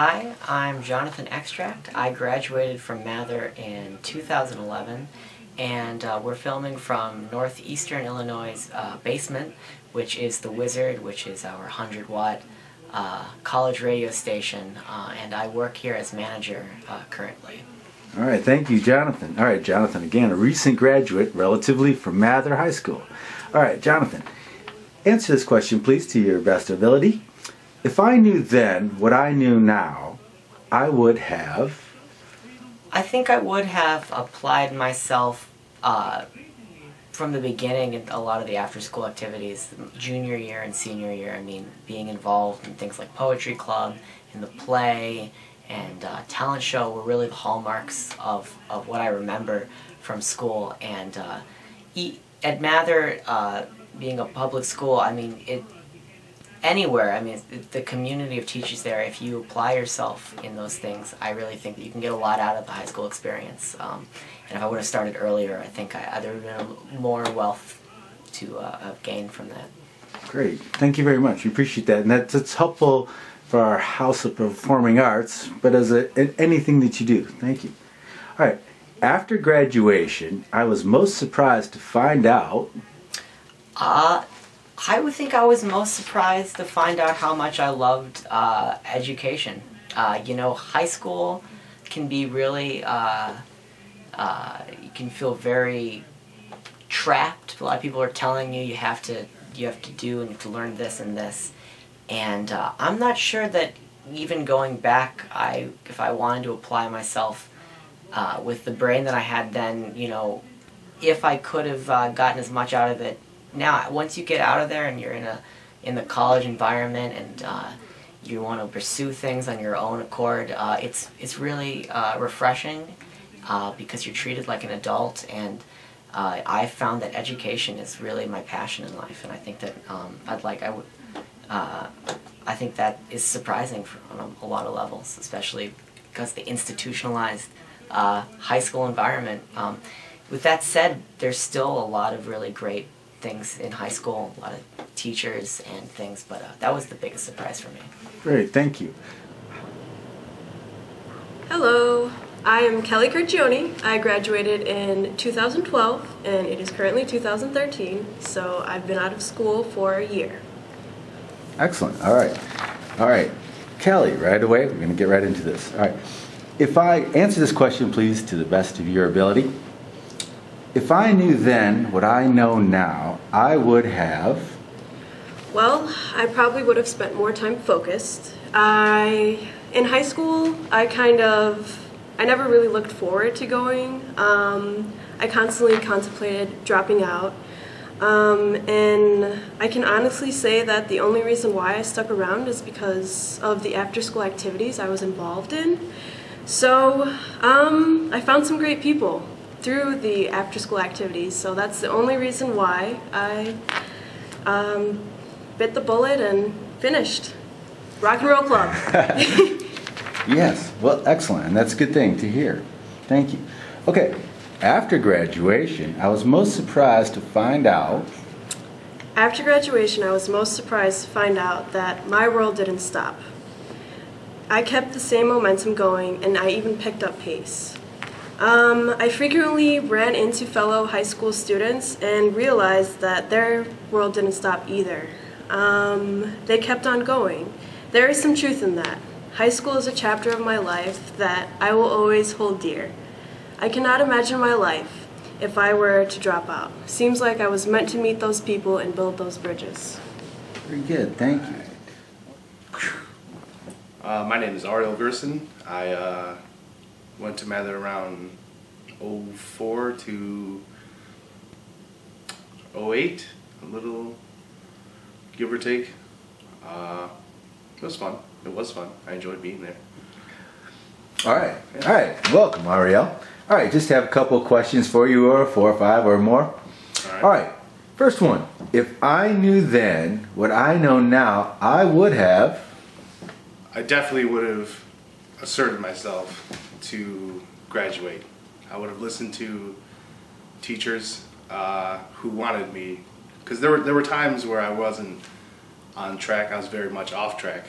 Hi, I'm Jonathan Extract. I graduated from Mather in 2011, and we're filming from Northeastern Illinois' basement, which is the Wizard, which is our 100-watt college radio station, and I work here as manager currently. All right, thank you, Jonathan. All right, Jonathan, again, a recent graduate, relatively, from Mather High School. All right, Jonathan, answer this question, please, to your best ability. If I knew then what I knew now, I would have... I think I would have applied myself from the beginning in a lot of the after-school activities, junior year and senior year. I mean, being involved in things like poetry club, in the play, and talent show were really the hallmarks of what I remember from school. And at Mather, being a public school, I mean, anywhere, I mean, the community of teachers there, if you apply yourself in those things, I really think that you can get a lot out of the high school experience. And if I would have started earlier, I think there would have been more wealth to gain from that. Great. Thank you very much. We appreciate that. And that's helpful for our House of Performing Arts, but as anything that you do. Thank you. All right. After graduation, I was most surprised to find out... I would think I was most surprised to find out how much I loved education. You know, high school can be really, you can feel very trapped. A lot of people are telling you you have to do and you have to learn this and this. And I'm not sure that even going back, if I wanted to apply myself with the brain that I had then, you know, if I could have gotten as much out of it. Now, once you get out of there and you're in the college environment and you want to pursue things on your own accord, it's really refreshing because you're treated like an adult. And I found that education is really my passion in life, and I think that I think that is surprising on a lot of levels, especially because the institutionalized high school environment. With that said, there's still a lot of really great things in high school, a lot of teachers and things, but that was the biggest surprise for me. Great, thank you. Hello, I am Kelly Curcione. I graduated in 2012 and it is currently 2013, so I've been out of school for a year. Excellent, all right. Kelly, right away, we're going to get right into this. All right, if I answer this question, please, to the best of your ability. If I knew then what I know now, I would have... Well, I probably would have spent more time focused. In high school, I never really looked forward to going. I constantly contemplated dropping out. And I can honestly say that the only reason why I stuck around is because of the after-school activities I was involved in. So, I found some great people through the after-school activities, so that's the only reason why I bit the bullet and finished Rock and Roll Club. Yes, well, excellent, and that's a good thing to hear. Thank you. Okay, after graduation, I was most surprised to find out... After graduation, I was most surprised to find out that my world didn't stop. I kept the same momentum going, and I even picked up pace. I frequently ran into fellow high school students and realized that their world didn't stop either. They kept on going. There is some truth in that. High school is a chapter of my life that I will always hold dear. I cannot imagine my life if I were to drop out. Seems like I was meant to meet those people and build those bridges. Very good, thank you. My name is Ariel Gerson. I went to Mather around 04 to 08, a little give or take. It was fun. I enjoyed being there. All right. Yeah. All right. Welcome, Ariel. All right. Just have a couple of questions for you, or four or five or more. All right. All right. First one. If I knew then what I know now, I would have... I definitely would have asserted myself to graduate. I would have listened to teachers who wanted me, because there were times where I wasn't on track. I was very much off track.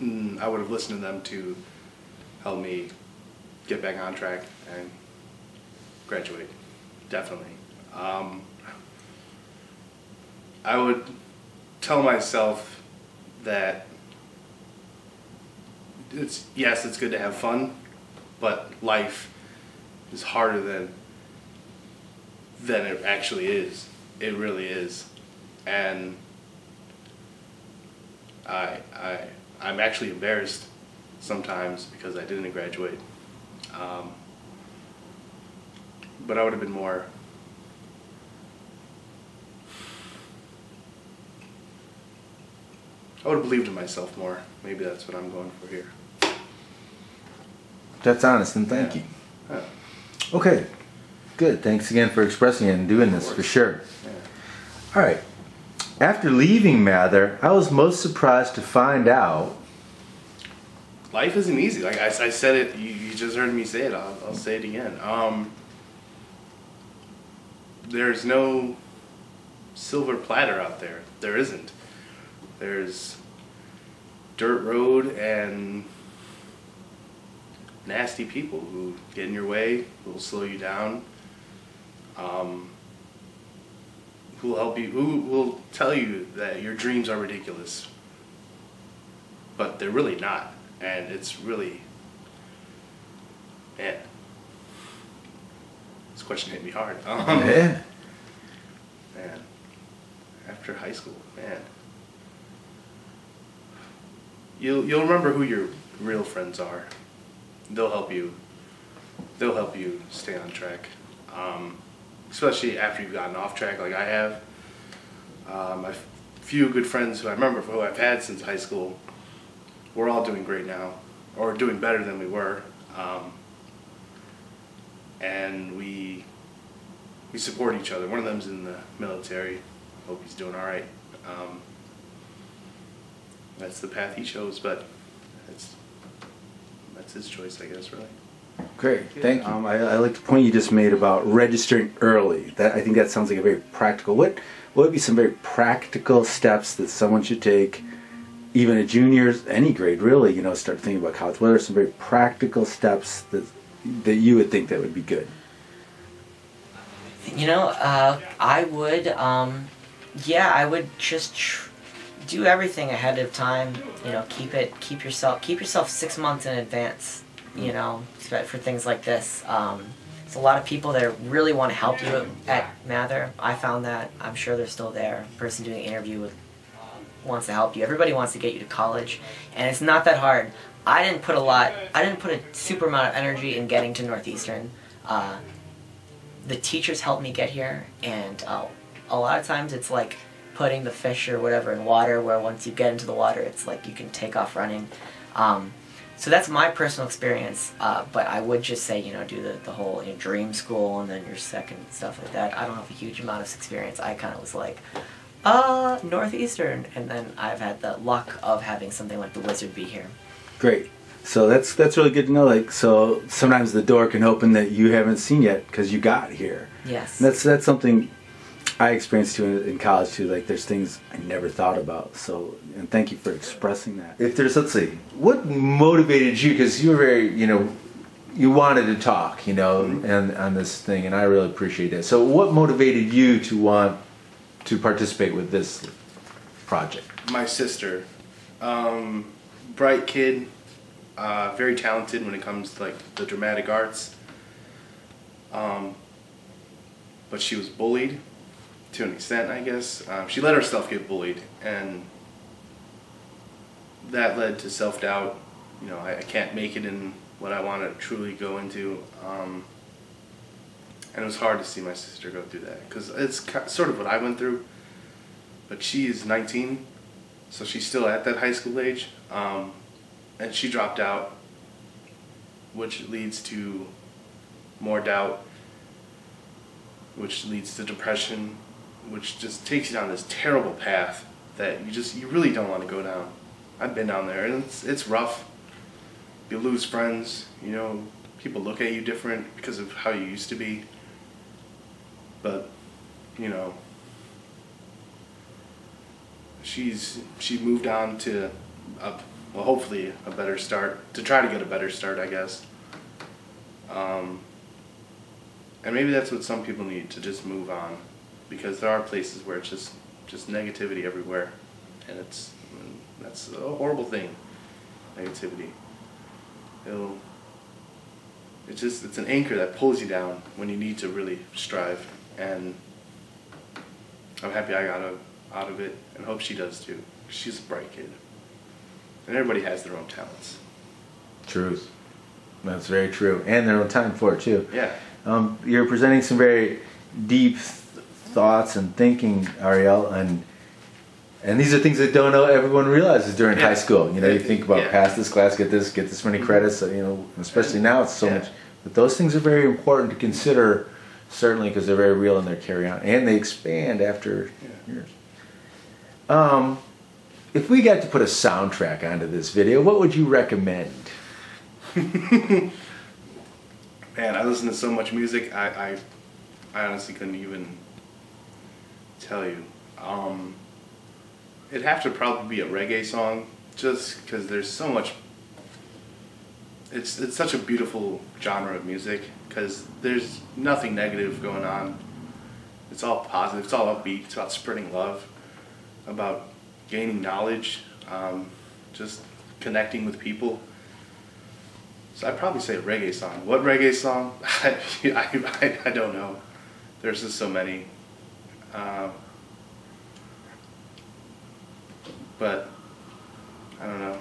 I would have listened to them to help me get back on track and graduate, definitely. I would tell myself that it's, yes, it's good to have fun, but life is harder than it actually is. It really is. And I'm actually embarrassed sometimes because I didn't graduate. But I would have been more I would have believed in myself more. Maybe that's what I'm going for here. That's honest, and thank you. Yeah. Okay, good. Thanks again for expressing it and doing this, for sure. Yeah. All right. After leaving Mather, I was most surprised to find out life isn't easy. Like I said it, you just heard me say it. I'll say it again. There's no silver platter out there. There isn't. There's dirt road and nasty people who get in your way, who will slow you down, who will help you, who will tell you that your dreams are ridiculous, but they're really not, and it's really, man, this question hit me hard. Man, after high school, man. You'll remember who your real friends are. They'll help you. They'll help you stay on track, especially after you've gotten off track, like I have. A few good friends who I remember, who I've had since high school. We're all doing great now, or doing better than we were, and we support each other. One of them's in the military. Hope he's doing all right. That's the path he chose, but that's his choice, I guess, really. Great, thank you. I like the point you just made about registering early. That, I think that sounds like a very practical. What would be some very practical steps that someone should take, even a junior, any grade really? You know, start thinking about college. What are some very practical steps that you would think that would be good? You know, I would, I would just. Do everything ahead of time, you know, keep yourself 6 months in advance, you know, for things like this. There's a lot of people that really want to help you at Mather. I found that. I'm sure they're still there. The person doing the interview wants to help you. Everybody wants to get you to college, and it's not that hard. I didn't put a super amount of energy in getting to Northeastern. The teachers helped me get here, and a lot of times it's like putting the fish or whatever in water, where once you get into the water, it's like you can take off running. So that's my personal experience, but I would just say, you know, do the whole, you know, dream school and then your second, stuff like that. I don't have a huge amount of experience. I kind of was like, Northeastern, and then I've had the luck of having something like the Wizard be here. Great. So that's really good to know. Like, so sometimes the door can open that you haven't seen yet because you got here. Yes. And that's something I experienced too in college too. Like, there's things I never thought about. So, and thank you for expressing that. If there's, let's see, what motivated you? Because you were very, you know, you wanted to talk, you know, and on this thing, and I really appreciate that. So, what motivated you to want to participate with this project? My sister, bright kid, very talented when it comes to like the dramatic arts. But she was bullied. To an extent, I guess. She let herself get bullied, and that led to self-doubt. You know, I can't make it in what I want to truly go into. And it was hard to see my sister go through that, because it's sort of what I went through. But she is 19, so she's still at that high school age. And she dropped out, which leads to more doubt, which leads to depression, which just takes you down this terrible path that you really don't want to go down. I've been down there, and it's rough. You lose friends, you know, people look at you different because of how you used to be. But, you know, she moved on to well, hopefully a better start, to try to get a better start, I guess. And maybe that's what some people need, to just move on, because there are places where it's just negativity everywhere, and that's a horrible thing, negativity. It's an anchor that pulls you down when you need to really strive, and I'm happy I got out of it, and hope she does too. She's a bright kid, and everybody has their own talents. Truth. That's very true, and their own time for it too. Yeah. You're presenting some very deep thoughts and thinking, Ariel, and these are things that everyone realizes during high school. You know, you think about pass this class, get this many credits. You know, especially now it's so much. But those things are very important to consider, certainly, because they're very real and they carry on and they expand after years. If we got to put a soundtrack onto this video, what would you recommend? Man, I listen to so much music, I honestly couldn't even tell you. It'd have to probably be a reggae song, just because there's so much. It's such a beautiful genre of music, because there's nothing negative going on. It's all positive, it's all upbeat, it's about spreading love, about gaining knowledge, just connecting with people. So I'd probably say a reggae song. What reggae song? I don't know. There's just so many. But I don't know.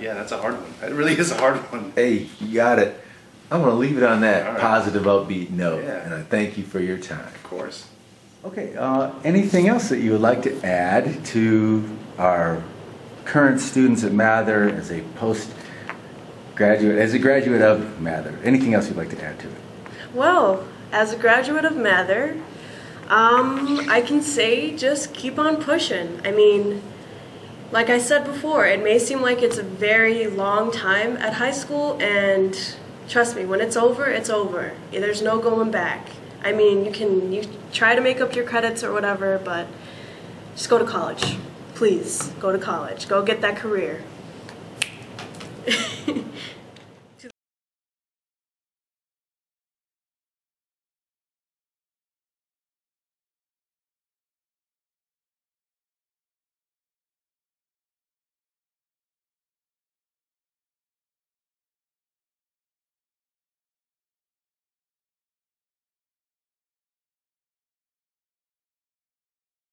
Yeah, that's a hard one. It really is a hard one. Hey, you got it. I'm going to leave it on that positive, upbeat note. Yeah. And I thank you for your time. Of course. Okay, anything else that you would like to add to our current students at Mather as a graduate of Mather? Anything else you'd like to add to it? Well, as a graduate of Mather, I can say just keep on pushing. I mean, like I said before, it may seem like it's a very long time at high school, and trust me, when it's over, it's over. There's no going back. I mean, you try to make up your credits or whatever, but just go to college. Please, go to college. Go get that career.